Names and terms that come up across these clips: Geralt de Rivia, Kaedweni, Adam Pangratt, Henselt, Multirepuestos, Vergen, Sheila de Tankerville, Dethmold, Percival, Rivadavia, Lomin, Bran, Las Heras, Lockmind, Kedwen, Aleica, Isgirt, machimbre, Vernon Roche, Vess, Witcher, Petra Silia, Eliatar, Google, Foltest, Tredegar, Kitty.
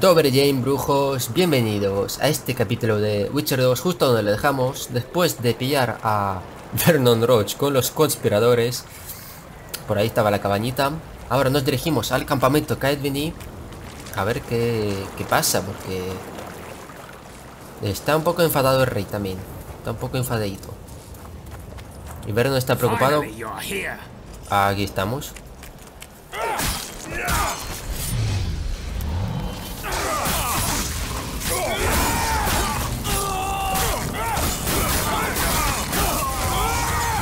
Dobre Jane, brujos, bienvenidos a este capítulo de Witcher 2, justo donde le dejamos, después de pillar a Vernon Roche con los conspiradores. Por ahí estaba la cabañita. Ahora nos dirigimos al campamento Kaedweni, a ver qué pasa, porque está un poco enfadado el rey también. Está un poco enfadadito. Y Vernon está preocupado. Aquí estamos.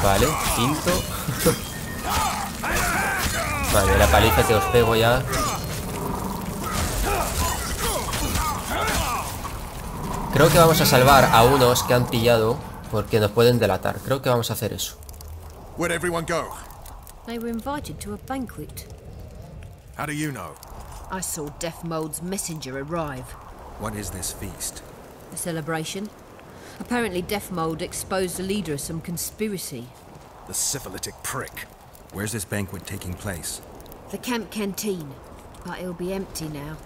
Vale, quinto. Vale, la paliza que os pego ya. Creo que vamos a salvar a unos que han pillado, porque nos pueden delatar. Creo que vamos a hacer eso. Where'd everyone go? They were invited to a banquet. How do you know? I saw Dethmold's messenger arrive. What is this feast? A celebration. Apparently, Dethmold exposed the leader of some conspiracy. The syphilitic prick. Where's this banquet taking place? The camp canteen. But it'll be empty now.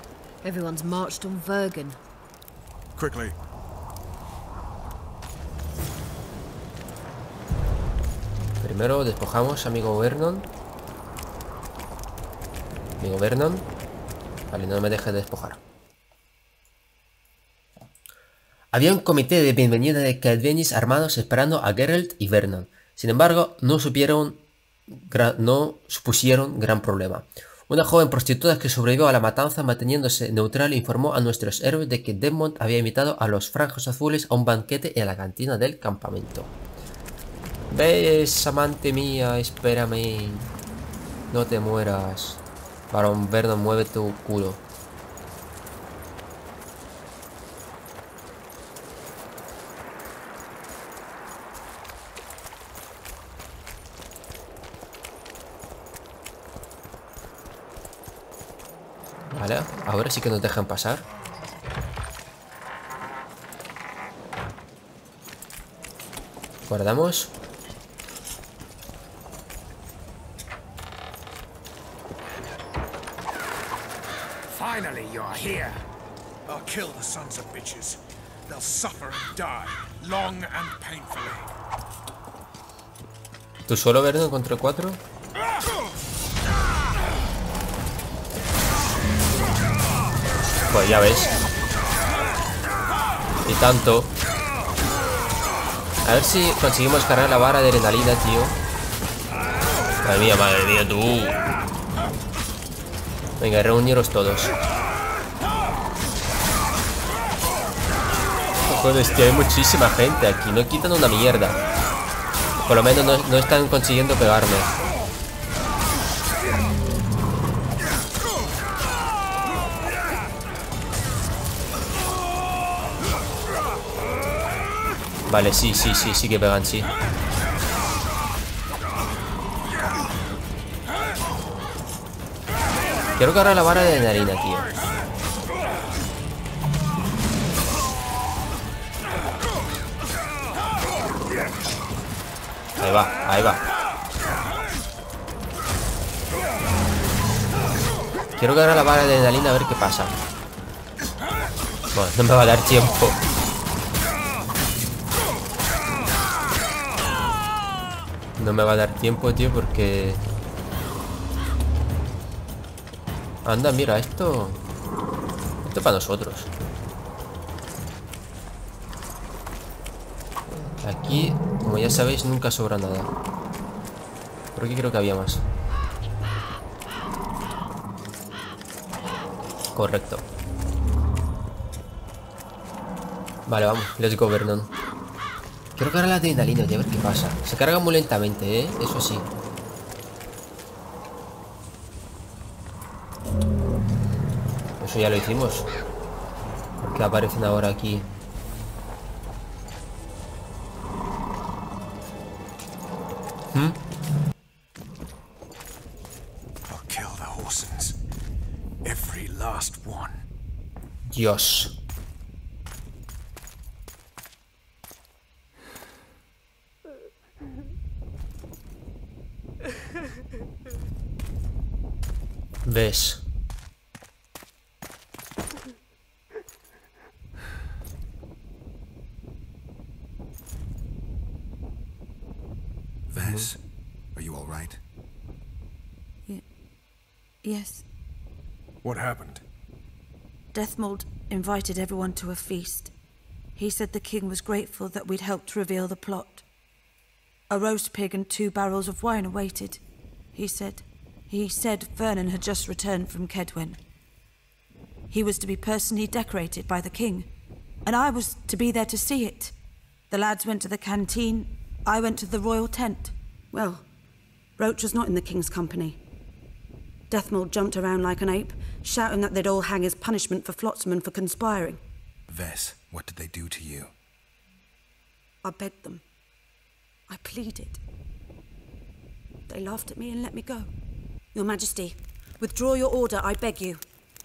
Everyone's marched on Vergen. Quickly. Primero despojamos, amigo Vernon. Amigo Vernon. Vale, no me dejes de despojar. Había un comité de bienvenida de Kaedwenis armados esperando a Geralt y Vernon. Sin embargo, no supusieron gran problema. Una joven prostituta que sobrevivió a la matanza manteniéndose neutral informó a nuestros héroes de que Dethmold había invitado a los franjos azules a un banquete en la cantina del campamento. Ves, amante mía, espérame. No te mueras. Barón Vernon, mueve tu culo. Vale, ahora sí que nos dejan pasar. Guardamos. Finally you're here. I'll kill the sons of bitches. They'll suffer and die, long and painfully. ¿Tú solo, Vernon, contra cuatro? Pues ya ves. Y tanto. A ver si conseguimos cargar la vara de adrenalina, tío. Madre mía, tú. Venga, reuniros todos. Joder, es que hay muchísima gente aquí. No quitan una mierda. Por lo menos no están consiguiendo pegarme. Vale, sí que pegan, sí. Quiero cargar la vara de narina, tío. Ahí va, ahí va. Quiero cargar la vara de narina a ver qué pasa. Bueno, no me va a dar tiempo. No me va a dar tiempo, tío, porque... Anda, mira, esto... Esto es para nosotros. Aquí, como ya sabéis, nunca sobra nada. Por aquí creo que había más. Correcto. Vale, vamos, let's go, Vernon. Quiero cargar la adrenalina y a ver qué pasa. Se carga muy lentamente, ¿eh? Eso sí. Eso ya lo hicimos. ¿Por qué aparecen ahora aquí? Dios. ¿Ves? Yes. Are you all right? Yes. What happened? Dethmold invited everyone to a feast. He said the king was grateful that we'd helped reveal the plot. A roast pig and 2 barrels of wine awaited, he said. He said Vernon had just returned from Kedwen. He was to be personally decorated by the king, and I was to be there to see it. The lads went to the canteen, I went to the royal tent. Well, Roche was not in the king's company. Dethmold jumped around like an ape, shouting that they'd all hang as punishment for Flotsam for conspiring. Vess, what did they do to you? I begged them. I pleaded. They laughed at me and let me go. Your Majesty, withdraw your order, I beg you.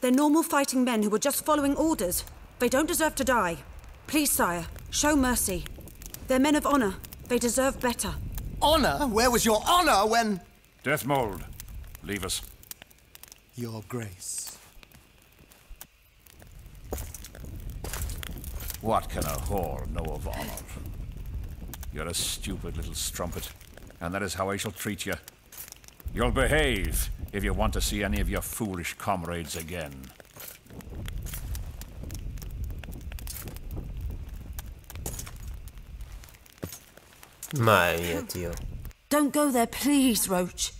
They're normal fighting men who were just following orders. They don't deserve to die. Please, sire, show mercy. They're men of honor. They deserve better. Honor? Where was your honor when... Dethmold, leave us. Your Grace. What can a whore know of honor? You're a stupid little strumpet, and that is how I shall treat you. You'll behave if you want to see any of your foolish comrades again. Madre mía, tío. Don't go there, please, Roche.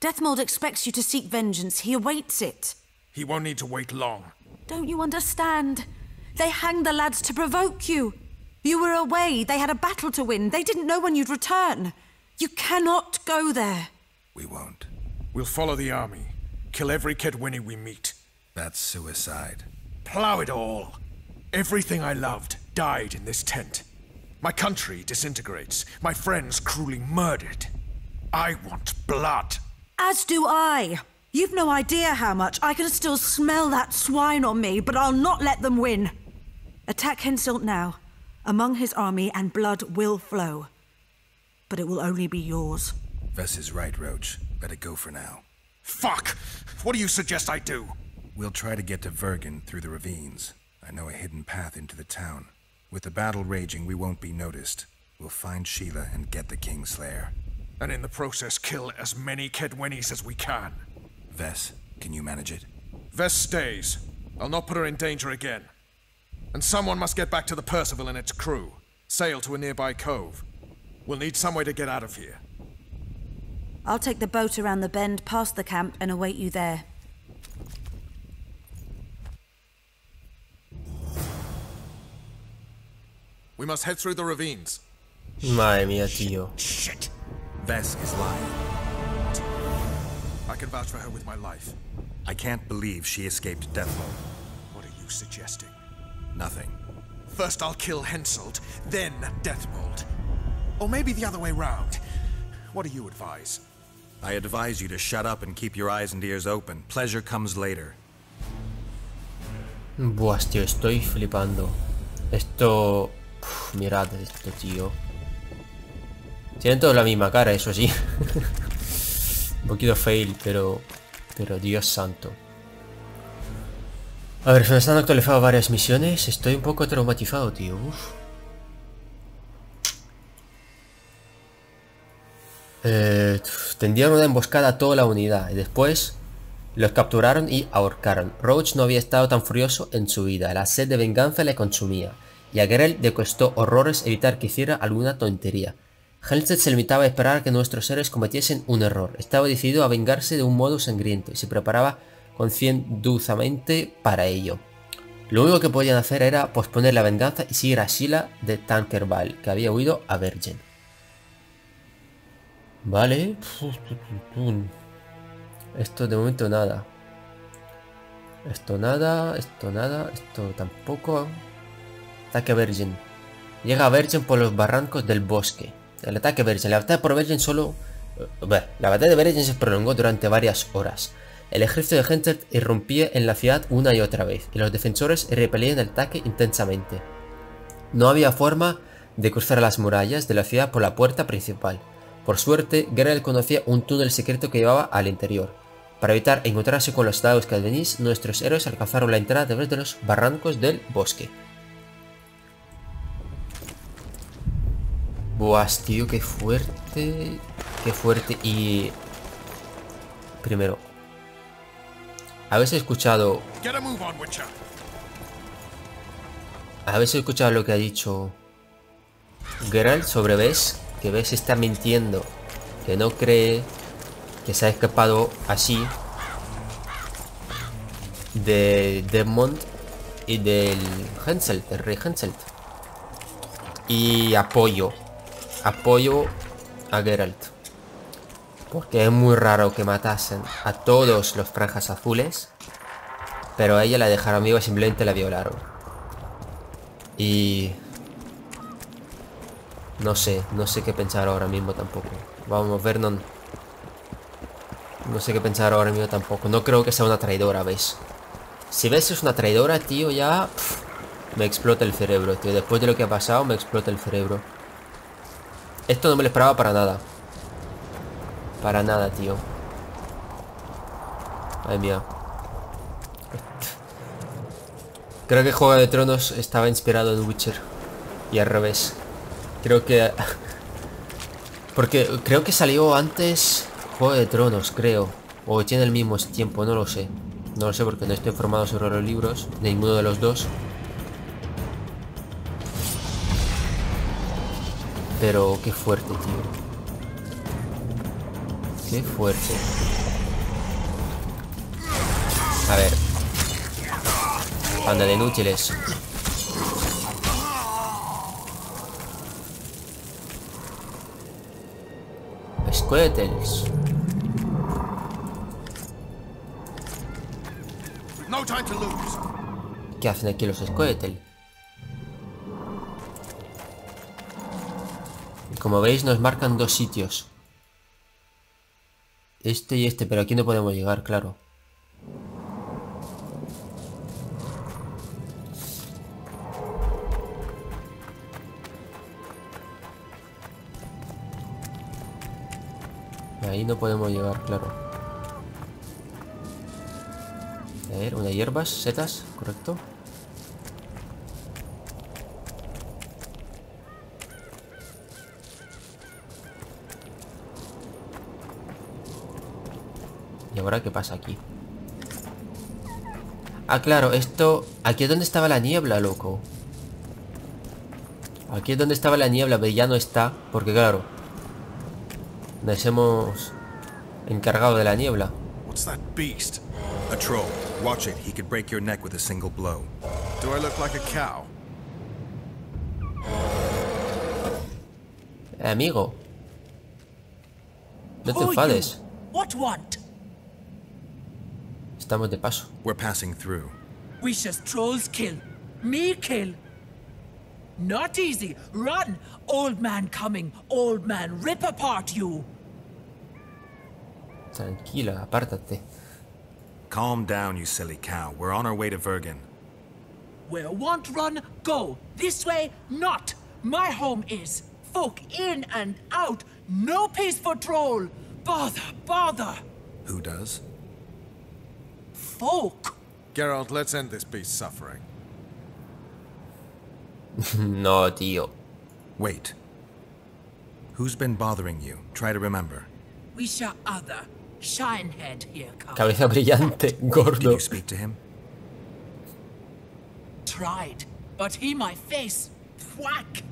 Dethmold expects you to seek vengeance. He awaits it. He won't need to wait long. Don't you understand? They hanged the lads to provoke you. You were away. They had a battle to win. They didn't know when you'd return. You cannot go there. We won't. We'll follow the army. Kill every Kedweni we meet. That's suicide. Plow it all. Everything I loved died in this tent. My country disintegrates. My friends cruelly murdered. I want blood. As do I. You've no idea how much. I can still smell that swine on me, but I'll not let them win. Attack Henselt now. Among his army and blood will flow. But it will only be yours. Vess is right, Roche. Better go for now. Fuck! What do you suggest I do? We'll try to get to Vergen through the ravines. I know a hidden path into the town. With the battle raging, we won't be noticed. We'll find Sheila and get the Kingslayer. And in the process, kill as many Kedwenis as we can. Vess, can you manage it? Vess stays. I'll not put her in danger again. And someone must get back to the Percival and its crew. Sail to a nearby cove. We'll need some way to get out of here. I'll take the boat around the bend, past the camp, and await you there. We must head through the ravines. Madre mía, tío. Shit! Vess is lying. I can vouch for her with my life. I can't believe she escaped Dethmold. What are you suggesting? Nothing. First I'll kill Henselt, then Dethmold. Or maybe the other way round. What do you advise? I advise you to shut up and keep your eyes and ears open. Pleasure comes later. Buah, tío, estoy flipando. Esto... Uf, mirad esto, tío. Tienen todos la misma cara, eso sí. Un poquito fail, pero Dios santo. A ver, se me están actualizando varias misiones. Estoy un poco traumatizado, tío. Uf. Tendían una emboscada a toda la unidad y después los capturaron y ahorcaron. Roche no había estado tan furioso en su vida. La sed de venganza le consumía y a Geralt le costó horrores evitar que hiciera alguna tontería. Henselt se limitaba a esperar que nuestros héroes cometiesen un error. Estaba decidido a vengarse de un modo sangriento y se preparaba concienzudamente para ello. Lo único que podían hacer era posponer la venganza y seguir a Sheila de Tankerville, que había huido a Vergen. Vale. Esto de momento nada. Esto nada, esto nada, esto tampoco. Ataque a Vergen. Llega a Vergen por los barrancos del bosque. El ataque a Vergen. La batalla por Vergen solo... Bueno, la batalla de Vergen se prolongó durante varias horas. El ejército de Henselt irrumpía en la ciudad una y otra vez, y los defensores repelían el ataque intensamente. No había forma de cruzar las murallas de la ciudad por la puerta principal. Por suerte, Geralt conocía un túnel secreto que llevaba al interior. Para evitar encontrarse con los soldados Kaedweni, nuestros héroes alcanzaron la entrada a través de los barrancos del bosque. Buah, tío, qué fuerte. Qué fuerte. Y... primero, ¿habéis escuchado lo que ha dicho Geralt sobre Bess? Que Bess está mintiendo, que no cree, que se ha escapado así de Dethmold y del Henselt, el rey Henselt. Y apoyo a Geralt, porque es muy raro que matasen a todos los franjas azules, pero a ella la dejaron viva, simplemente la violaron. Y... no sé qué pensar ahora mismo tampoco. Vamos, Vernon. No sé qué pensar ahora mismo tampoco. No creo que sea una traidora, ¿ves? Si ves es una traidora, tío, ya... me explota el cerebro, tío. Después de lo que ha pasado, me explota el cerebro. Esto no me lo esperaba para nada. Para nada, tío. Ay, mía. Creo que Juego de Tronos estaba inspirado en Witcher. Y al revés. Creo que... porque creo que salió antes Juego de Tronos, creo. O tiene el mismo tiempo, no lo sé. No lo sé porque no estoy informado sobre los libros. Ninguno de los dos. Pero qué fuerte, tío. Qué fuerte. A ver. Anda de inútiles. Squirtles. ¿Qué hacen aquí los Squirtles? Como veis, nos marcan dos sitios. Este y este, pero aquí no podemos llegar, claro. Ahí no podemos llegar, claro. A ver, unas hierbas, setas, correcto. ¿Y ahora qué pasa aquí? Ah, claro, esto... aquí es donde estaba la niebla, loco. Aquí es donde estaba la niebla, pero ya no está. Porque claro, nos hemos encargado de la niebla. Amigo, no te enfades. Estamos de paso. We're passing through. Wishes trolls kill. Me kill. Not easy. Run. Old man coming. Old man rip apart you. Tranquila, apártate. Calm down, you silly cow. We're on our way to Vergen. Where want run, go. This way, not. My home is. Folk in and out. No peace for troll. Bother, bother. Who does? Folk. Geralt, let's end this beast's suffering. No, tío. Wait. Who's been bothering you? Try to remember. We shall other. Shinehead here comes. Cabeza brillante, gordo. Did you speak to him? Tried, but he my face. Whack.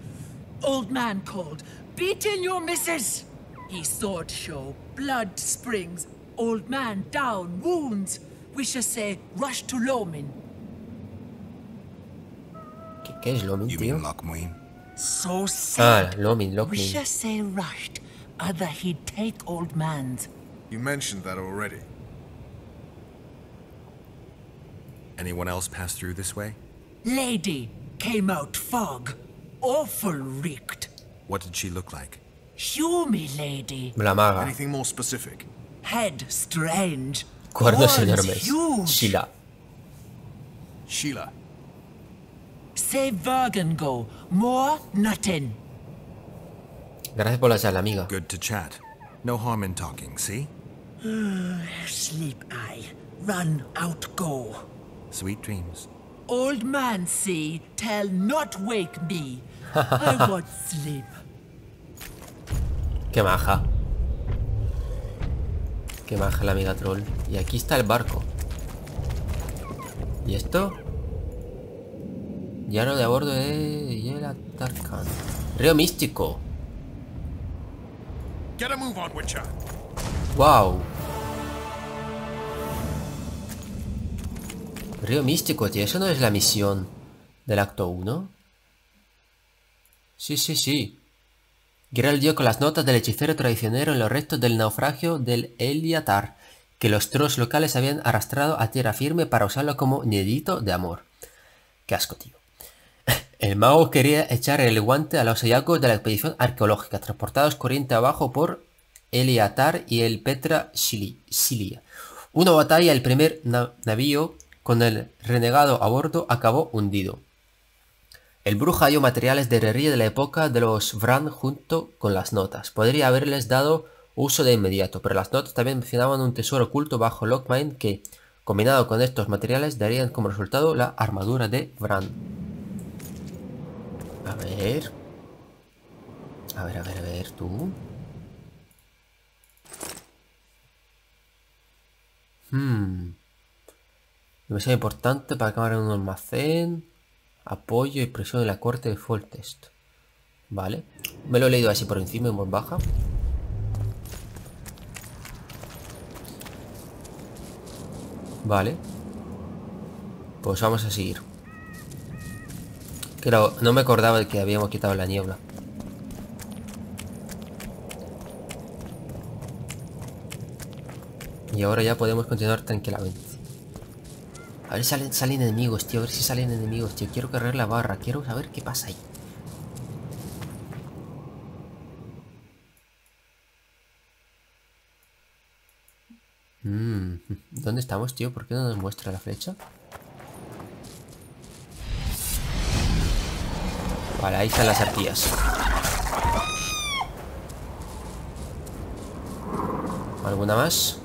Old man called. Beating your missus. He sword show. Blood springs. Old man down. Wounds. We shall say, rush to Lomin. ¿Qué es Lomin, tío? Lockmind? So sad. Ah, Lomin. We shall say rushed, other he'd take old man's. You mentioned that already. Anyone else pass through this way? Lady came out fog. Awful reeked. What did she look like? Hume lady. La maga. Anything more specific? Head strange. Cuernos enormes. Sheila. Sheila. Say Vergen go. More nothing. Gracias por la charla, amiga. Good to chat. No harm in talking, see? Sleep I. Run out go. Sweet dreams. Old man see. Tell not wake me. I want sleep. Qué maja. que baja la amiga troll. Y aquí está el barco. ¿Y esto? Llano de a bordo de Eliatar. Río místico. Wow. Río místico, tío. Eso no es la misión del acto 1. Sí, sí, sí. Geralt dio con las notas del hechicero traicionero en los restos del naufragio del Eliatar, que los trolls locales habían arrastrado a tierra firme para usarlo como nidito de amor. Qué asco, tío. El mago quería echar el guante a los hallazgos de la expedición arqueológica, transportados corriente abajo por Eliatar y el Petra Silia. Una batalla, el primer navío con el renegado a bordo acabó hundido. El brujo halló materiales de herrería de la época de los Bran junto con las notas. Podría haberles dado uso de inmediato, pero las notas también mencionaban un tesoro oculto bajo Lockmind que, combinado con estos materiales, darían como resultado la armadura de Bran. A ver... A ver, tú... Demasiado importante para acabar en un almacén... Apoyo y presión en la corte de Foltest. Vale. Me lo he leído así por encima en voz baja. Vale. Pues vamos a seguir. Claro, no me acordaba de que habíamos quitado la niebla. Y ahora ya podemos continuar tranquilamente. A ver si salen enemigos, tío. Quiero cargar la barra. Quiero saber qué pasa ahí. ¿Dónde estamos, tío? ¿Por qué no nos muestra la flecha? Vale, ahí están las arpías. ¿Alguna más?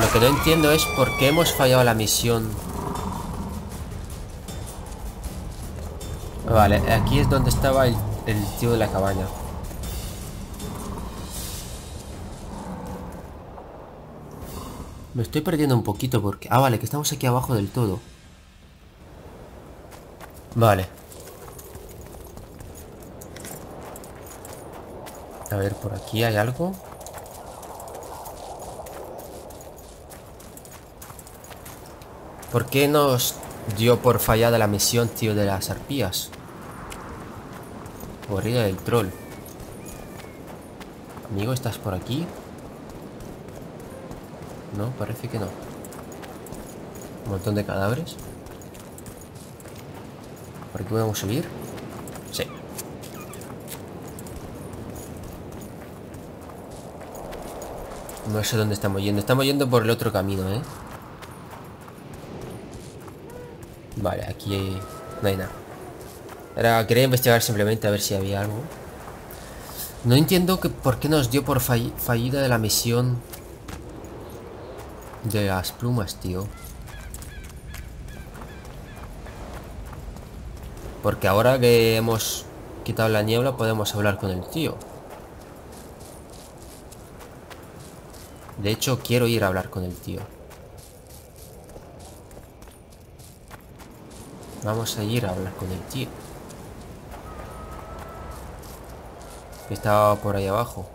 Lo que no entiendo es por qué hemos fallado la misión. Vale, aquí es donde estaba el tío de la cabaña. Me estoy perdiendo un poquito porque... Ah, vale, que estamos aquí abajo del todo. Vale. A ver, por aquí hay algo. ¿Por qué nos dio por fallada la misión, tío, de las arpías? Corrida del troll. Amigo, ¿estás por aquí? No, parece que no. Un montón de cadáveres. ¿Por aquí podemos subir? Sí. No sé dónde estamos yendo. Estamos yendo por el otro camino, ¿eh? Vale, aquí no hay nada. Ahora quería investigar simplemente a ver si había algo. No entiendo por qué nos dio por fallida de la misión de las plumas, tío. Porque ahora que hemos quitado la niebla podemos hablar con el tío. De hecho, quiero ir a hablar con el tío. Vamos a ir a hablar con el tío. Que estaba por ahí abajo.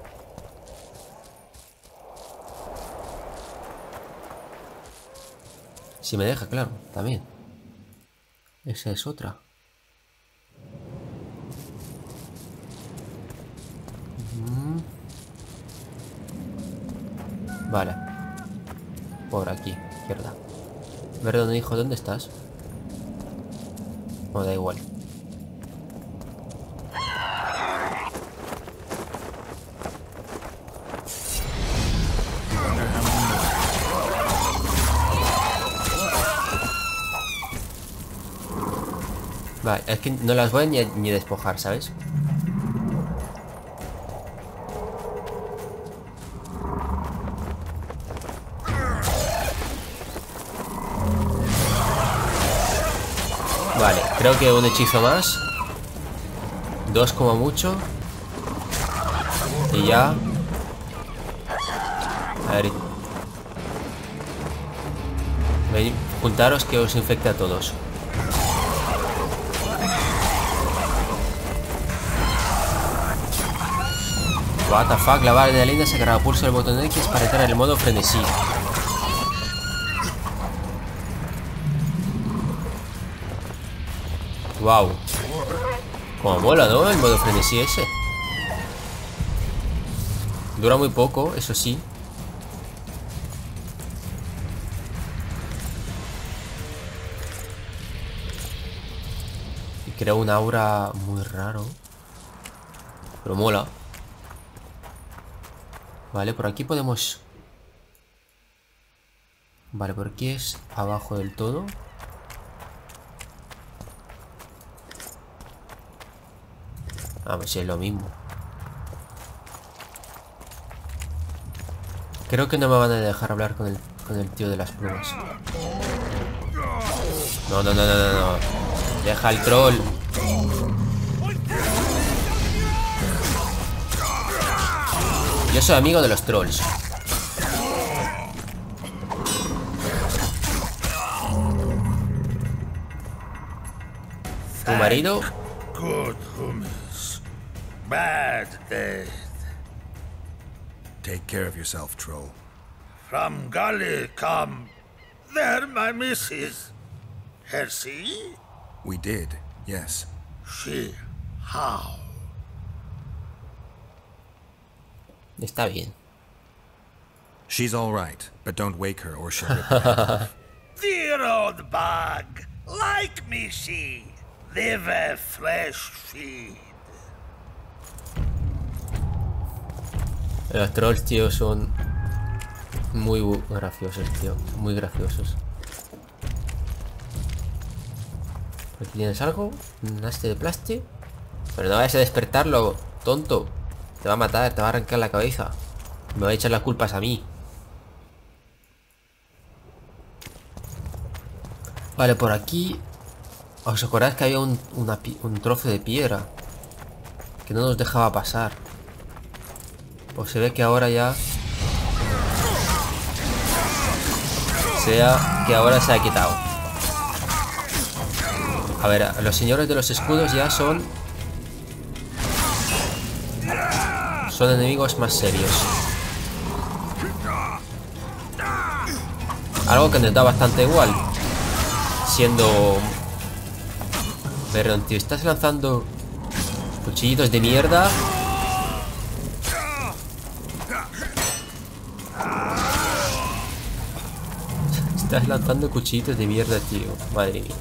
Si me deja, claro, también. Esa es otra. Vale. Por aquí, izquierda. Perdón, hijo, ¿dónde estás? No, da igual. Vale, es que no las voy ni a despojar, ¿sabes? Vale, creo que un hechizo más. Dos como mucho. Y ya. A ver. Ven, juntaros que os infecte a todos. What the fuck, la barra de la linda se carga, pulso el botón X para entrar en el modo frenesí. Wow. Como mola, ¿no? El modo frenesí ese. Dura muy poco, eso sí. Y creo un aura muy raro. Pero mola. Vale, por aquí podemos... Vale, por aquí es abajo del todo. A ver si es lo mismo. Creo que no me van a dejar hablar con el tío de las plumas. No, no, no, no, no, no. Deja al troll. Yo soy amigo de los trolls. Tu marido. Good hummus. Bad death. Take care of yourself, troll. From Gully come. There my missus. Her see? We did, yes. She how? Está bien. She's all right, but don't wake her or she'll rip her. Dear old bug, like me she, liver flesh feed. Los trolls, tío, son muy graciosos, tío, muy graciosos. Aquí tienes algo, un haste de plástico, pero no vayas a despertarlo, tonto. Te va a matar, te va a arrancar la cabeza. Me va a echar las culpas a mí. Vale, por aquí... ¿Os acordáis que había un trozo de piedra? Que no nos dejaba pasar. Pues se ve que ahora ya... ahora se ha quitado. A ver, los señores de los escudos ya son... Son enemigos más serios. Algo que nos da bastante igual. Siendo... Vernon, tío, estás lanzando cuchillitos de mierda. Estás lanzando cuchillitos de mierda, tío. Madre mía.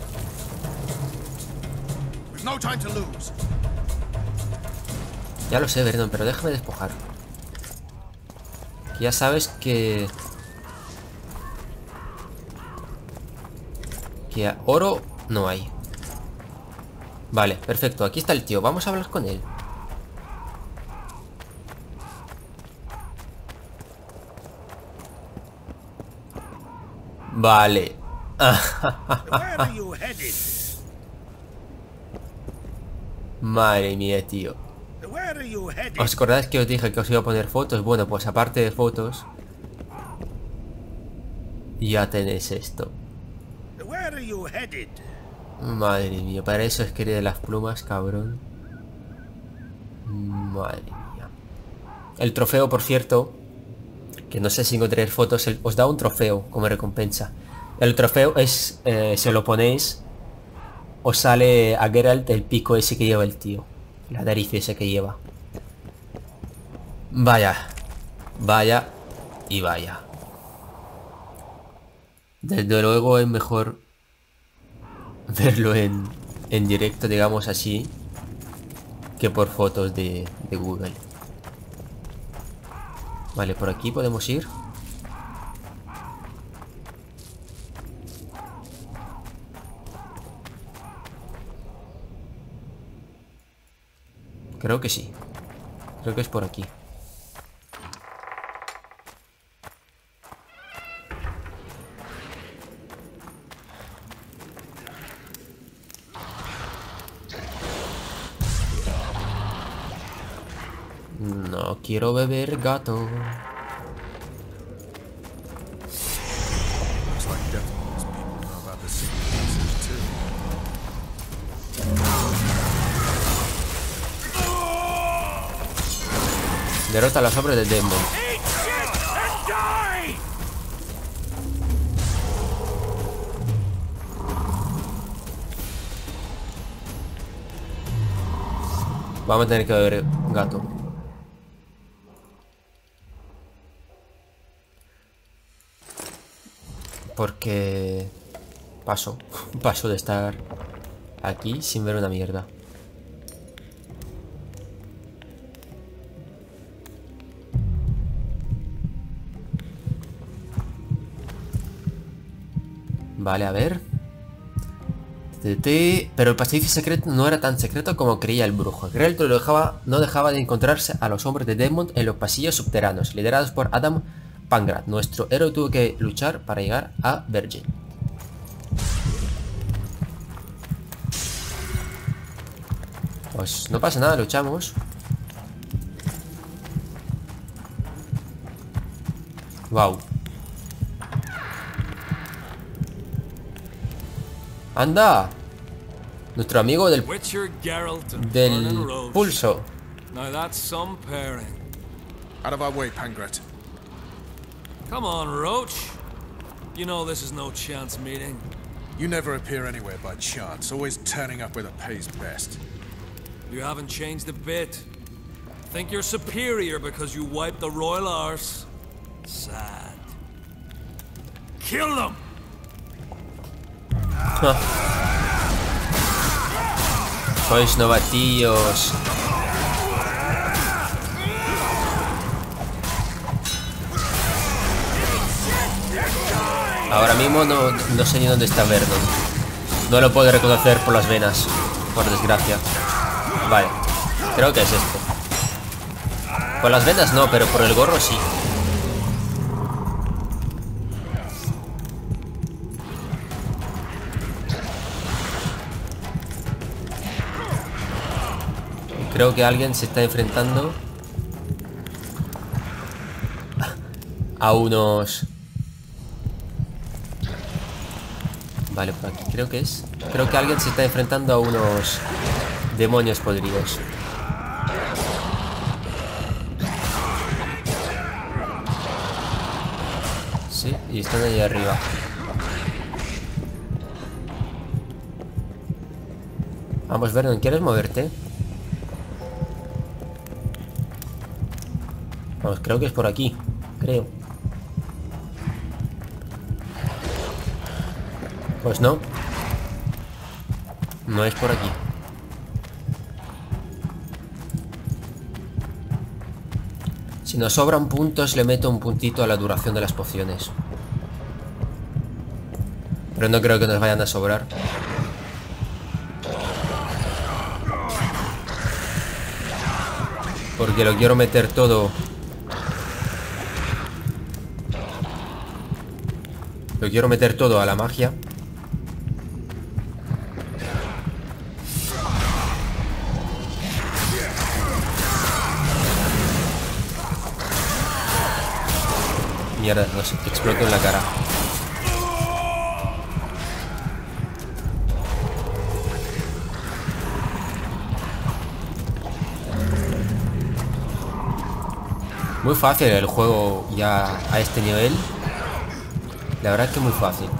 Ya lo sé, Vernon, pero déjame despojar. Que ya sabes que... Que oro no hay. Vale, perfecto. Aquí está el tío. Vamos a hablar con él. Vale. Madre mía, tío. ¿Os acordáis que os dije que os iba a poner fotos? Bueno, pues aparte de fotos, ya tenéis esto. Madre mía, para eso es querida las plumas, cabrón. Madre mía. El trofeo, por cierto, que no sé si encontréis fotos, os da un trofeo como recompensa. El trofeo es, si lo ponéis, os sale a Geralt el pico ese que lleva el tío. La nariz esa que lleva. Vaya. Vaya. Y vaya. Desde luego es mejor verlo en directo, digamos así, que por fotos de Google. Vale, por aquí podemos ir. Creo que sí. Creo que es por aquí. No quiero beber gato. Derrota a las obras de Dethmold. Vamos a tener que beber gato. Porque... Paso de estar aquí sin ver una mierda. Vale, a ver. Pero el pasadizo secreto no era tan secreto como creía el brujo. Geralt no dejaba de encontrarse a los hombres de Dethmold en los pasillos subterráneos, liderados por Adam Pangratt. Nuestro héroe tuvo que luchar para llegar a Vergen. Pues no pasa nada, luchamos. Wow. ¡Anda! Nuestro amigo del... Witcher, Geralt, del pulso. Now that's some pairing. Out of our way, Pangratt. Come on, Roche. You know this is no chance meeting. You never appear anywhere by chance, always turning up where the pay's best. You haven't changed a bit. Think you're superior because you wiped the royal arse. Sad. Kill them! Sois novatillos. Ahora mismo no sé ni dónde está Vernon. No lo puedo reconocer por las venas, por desgracia. Vale, creo que es esto. Por las venas no, pero por el gorro sí. Creo que alguien se está enfrentando a unos... Vale, por aquí creo que es. Creo que alguien se está enfrentando a unos demonios podridos. Sí, y están ahí arriba. Vamos, Vernon, ¿quieres moverte? Vamos, creo que es por aquí, creo. Pues no. No es por aquí. Si nos sobran puntos, le meto un puntito a la duración de las pociones. Pero no creo que nos vayan a sobrar. Porque lo quiero meter todo... Lo quiero meter todo a la magia. Mierda, nos explotó en la cara. Muy fácil el juego ya a este nivel. La verdad es que es muy fácil.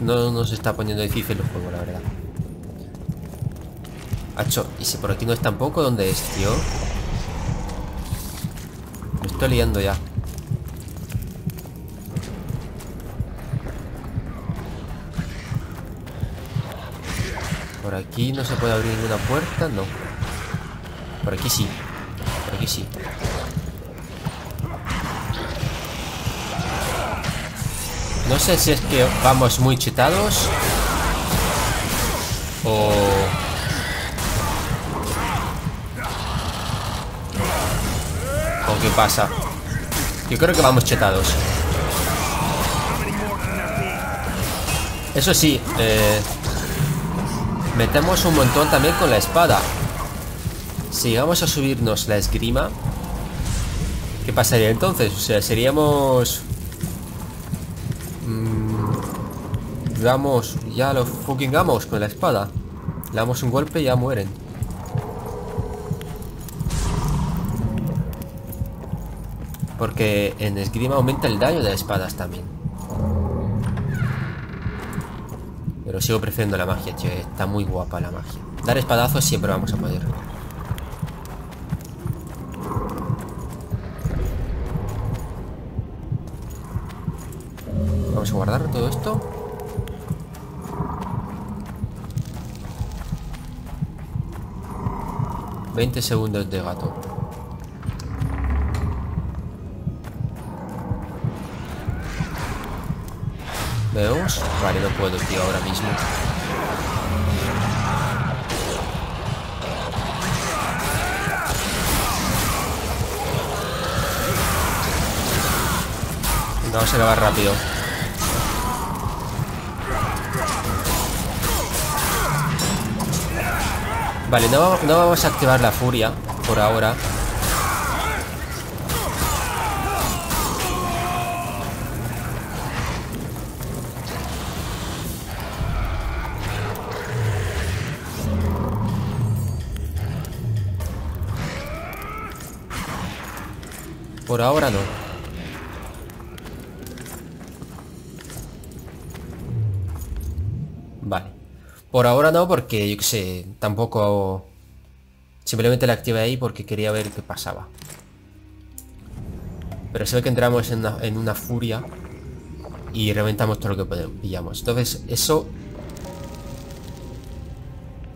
No nos está poniendo difícil el juego, la verdad. Hacho, y si por aquí no es tampoco, ¿dónde es, tío? Me estoy liando ya. Por aquí no se puede abrir ninguna puerta, no. Por aquí sí. Por aquí sí. No sé si es que vamos muy chetados o... ¿O qué pasa? Yo creo que vamos chetados. Eso sí, Metemos un montón también con la espada. Sigamos a subirnos la esgrima. ¿Qué pasaría entonces? O sea, seríamos... Digamos, ya los fucking gamos con la espada. Le damos un golpe y ya mueren. Porque en esgrima aumenta el daño de las espadas también. Pero sigo prefiriendo la magia, tío. Está muy guapa la magia. Dar espadazos siempre vamos a poder. Vamos a guardar todo esto. ...20 segundos de gato. ¿Veos? Vale, no puedo, tío, ahora mismo. Vamos a acabar rápido. Vale, no vamos a activar la furia por ahora. Por ahora no. Vale. Por ahora no, porque yo qué sé, tampoco hago... Simplemente la activé ahí porque quería ver qué pasaba. Pero se ve que entramos en una furia y reventamos todo lo que podemos, pillamos. Entonces eso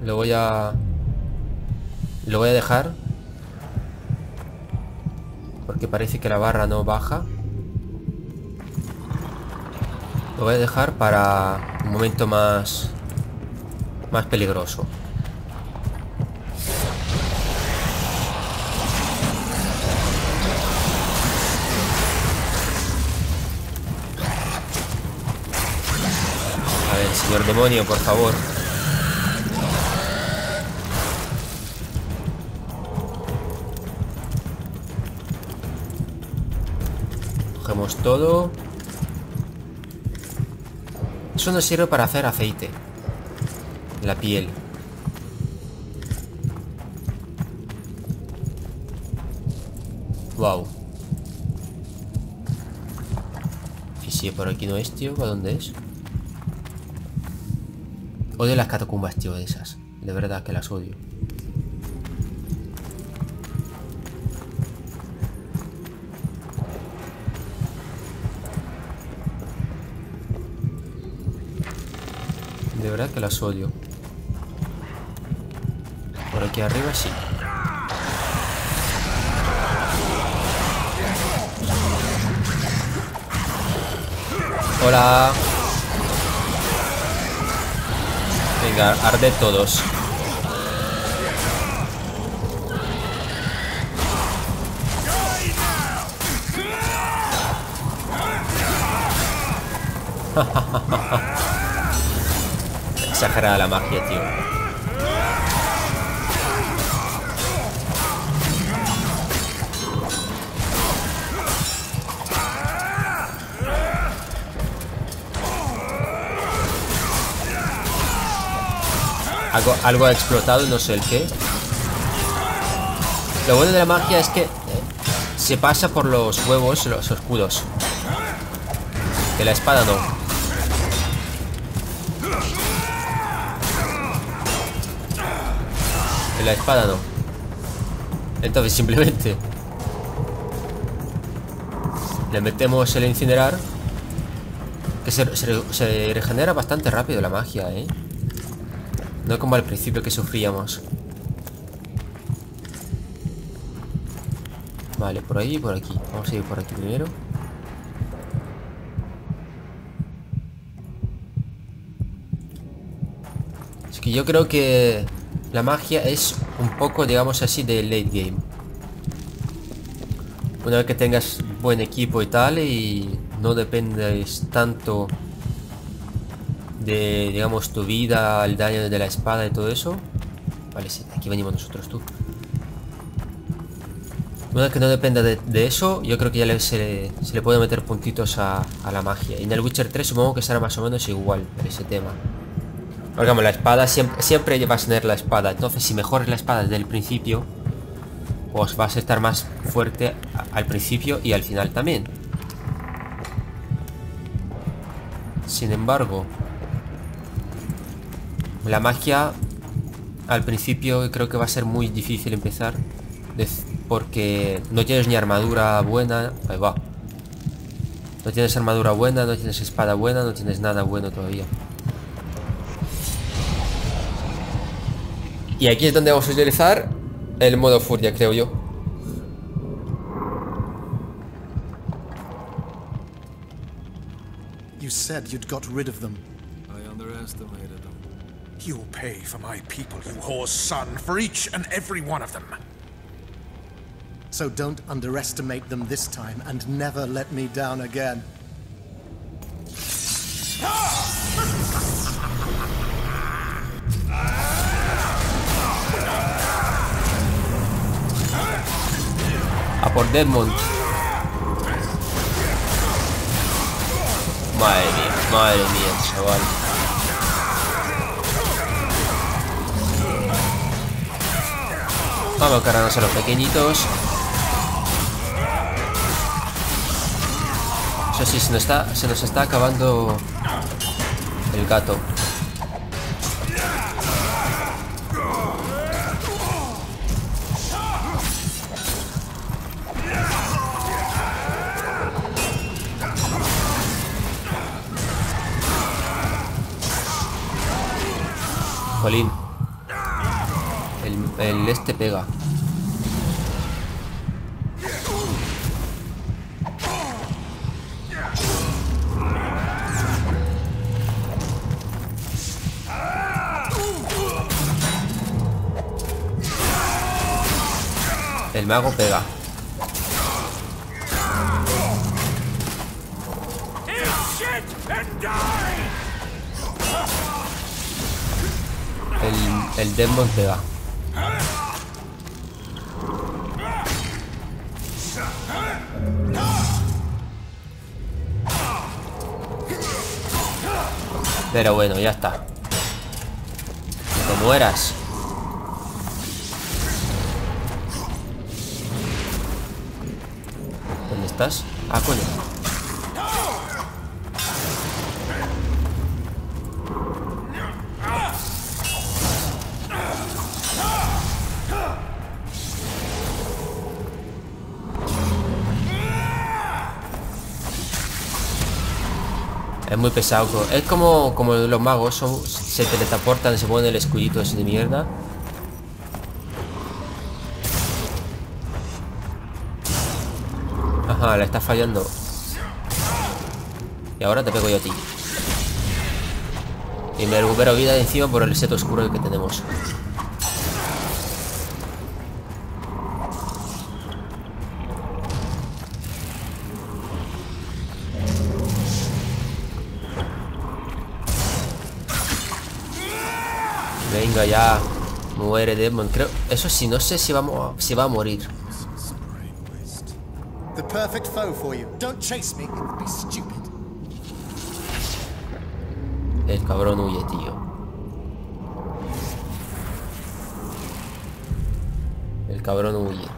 lo voy a... Lo voy a dejar, porque parece que la barra no baja. Lo voy a dejar para un momento más peligroso. A ver, señor demonio, por favor. Cogemos todo. Eso nos sirve para hacer aceite. La piel. Wow. Y si por aquí no es, tío, ¿a dónde es? Odio las catacumbas, tío, de esas. De verdad que las odio. De verdad que las odio. Por aquí arriba sí. Hola. Venga, arde todos. Exagerada la magia, tío. Algo ha explotado, no sé el qué. Lo bueno de la magia es que se pasa por los huevos, los escudos. Que la espada no. Que la espada no. Entonces simplemente le metemos el incinerar. Que se regenera bastante rápido la magia, ¿eh? No como al principio que sufríamos. Vale, por ahí y por aquí. Vamos a ir por aquí primero. Es que yo creo que la magia es un poco, digamos así, de late game. Una vez que tengas buen equipo y tal, y no dependes tanto de, digamos, tu vida, el daño de la espada y todo eso. Vale, sí, aquí venimos nosotros, tú. Bueno, que no dependa de eso, yo creo que ya se le puede meter puntitos a la magia. Y en el Witcher 3 supongo que será más o menos igual en ese tema. Porque vamos, la espada, siempre vas a tener la espada. Entonces, si mejoras la espada desde el principio, pues vas a estar más fuerte al principio y al final también. Sin embargo, la magia al principio creo que va a ser muy difícil empezar, porque no tienes ni armadura buena. Ahí va. No tienes armadura buena, no tienes espada buena, no tienes nada bueno todavía. Y aquí es donde vamos a utilizar el modo furia, creo yo. You said you'd got rid of them. I underestimated them. You'll pay for my people, you whore's son, for each and every one of them. So don't underestimate them this time, and never let me down again. A por Dethmold. Madre mía, chaval. Vamos a cargarnos a los pequeñitos. Eso sí, se nos está acabando el gato. Jolín, el este pega. El mago pega. El Dethmold pega. Pero bueno, ya está. Que te mueras. ¿Dónde estás? Ah, coño. Es muy pesado, es como los magos son, se teletransportan, se ponen el escudito ese de mierda. Ajá, la está fallando. Y ahora te pego yo a ti. Y me recupero vida de encima por el set oscuro que tenemos. Venga ya, muere Dethmold, creo. Eso sí, no sé si va a morir. El cabrón huye, tío. El cabrón huye.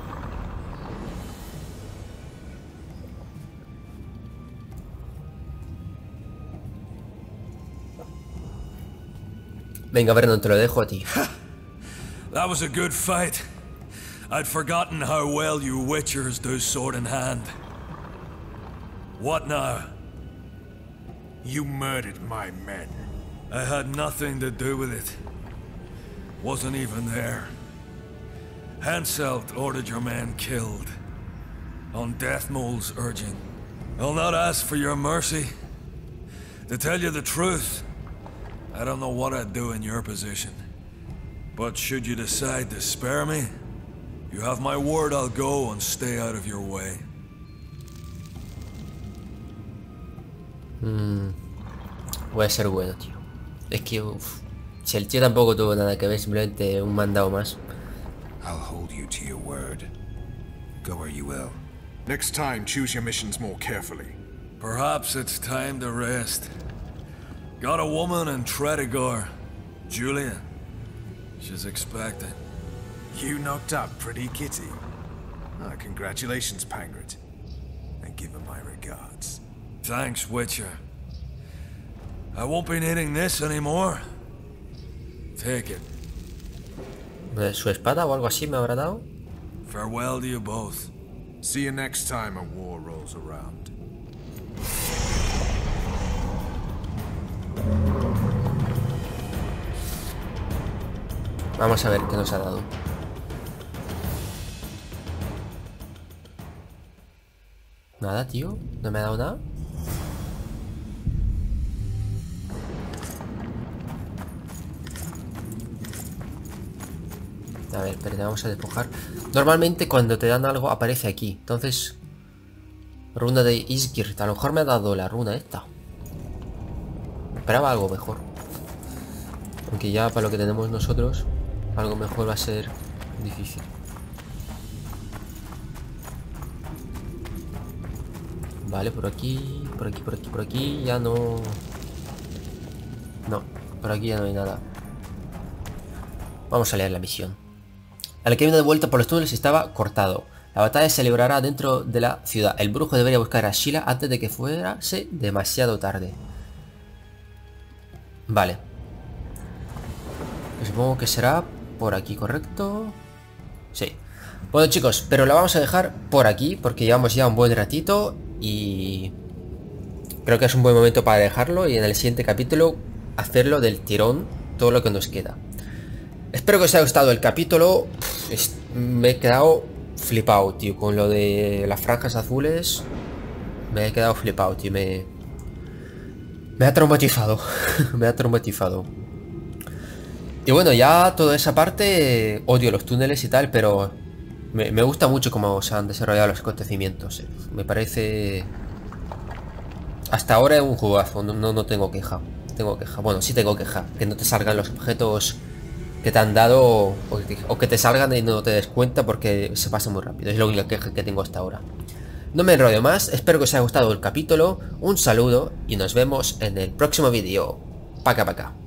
Venga, Vernon, te lo dejo a ti. That was a good fight. I'd forgotten how well you witchers do sword in hand. What now? You murdered my men. I had nothing to do with it. Wasn't even there. Henselt ordered your men killed. On Dethmold's urging. I'll not ask for your mercy. To tell you the truth, I don't know what I'd do in your position, but should you decide to spare me, you have my word I'll go and stay out of your way. Voy a ser bueno, tío. Es que si el tío tampoco tuvo nada que ver, simplemente un mandado más. I'll hold you to your word. Go where you will. Next time, choose your missions more carefully. Perhaps it's time to rest. Got a woman in Tredegar, Julia. She's expecting. You knocked up pretty Kitty. Ah, congratulations, Pangratt. And give her my regards. Thanks, Witcher. I won't be needing this anymore. Take it. ¿Su espada o algo así me habrá dado? Farewell to you both. See you next time a war rolls around. Vamos a ver qué nos ha dado. Nada, tío. No me ha dado nada. A ver, pero vamos a despojar. Normalmente cuando te dan algo aparece aquí. Entonces, runa de Isgirt. A lo mejor me ha dado la runa esta. Esperaba algo mejor. Aunque ya para lo que tenemos nosotros, algo mejor va a ser difícil. Vale, por aquí, por aquí, por aquí, por aquí. Ya no... No, por aquí ya no hay nada. Vamos a leer la misión. Al camino de vuelta por los túneles estaba cortado. La batalla se librará dentro de la ciudad. El brujo debería buscar a Sheila antes de que fuese demasiado tarde. Vale. Supongo que será por aquí, ¿correcto? Sí. Bueno, chicos, pero la vamos a dejar por aquí porque llevamos ya un buen ratito y... creo que es un buen momento para dejarlo y en el siguiente capítulo hacerlo del tirón todo lo que nos queda. Espero que os haya gustado el capítulo. Me he quedado flipado, tío. Con lo de las franjas azules me he quedado flipado, tío. Me ha traumatizado. Me ha traumatizado. Y bueno, ya toda esa parte. Odio los túneles y tal, pero me gusta mucho cómo se han desarrollado los acontecimientos. Me parece... hasta ahora es un jugazo. No tengo queja. Tengo queja. Bueno, sí tengo queja. Que no te salgan los objetos que te han dado o que te salgan y no te des cuenta porque se pasa muy rápido. Es la única queja que tengo hasta ahora. No me enrollo más. Espero que os haya gustado el capítulo. Un saludo y nos vemos en el próximo vídeo. Paca, paca.